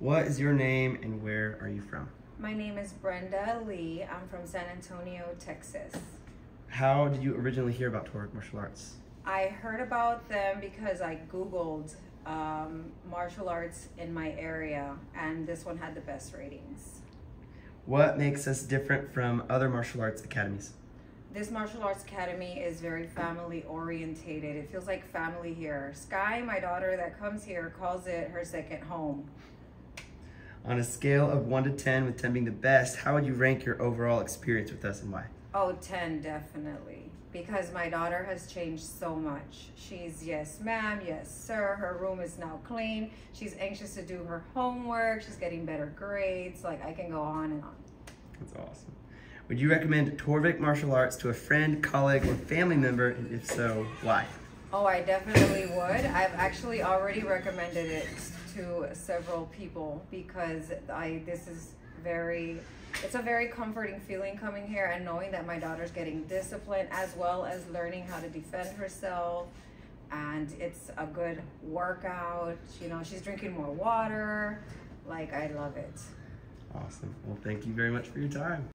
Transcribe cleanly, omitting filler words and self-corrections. What is your name and where are you from? My name is Brenda Lee. I'm from San Antonio, Texas. How did you originally hear about Torvik martial arts? I heard about them because I Googled martial arts in my area, and this one had the best ratings. What makes us different from other martial arts academies? This martial arts academy is very family orientated. It feels like family here. Sky, my daughter that comes here, calls it her second home. On a scale of 1 to 10, with 10 being the best, how would you rank your overall experience with us and why? Oh, 10 definitely, because my daughter has changed so much. She's yes ma'am, yes sir, her room is now clean, she's anxious to do her homework, she's getting better grades, like I can go on and on. That's awesome. Would you recommend Torvik martial arts to a friend, colleague, or family member, and if so, why? Oh, I definitely would. I've actually already recommended it to several people because it's a very comforting feeling coming here and knowing that my daughter's getting disciplined as well as learning how to defend herself, and it's a good workout. You know, she's drinking more water. Like, I love it. Awesome. Well, thank you very much for your time.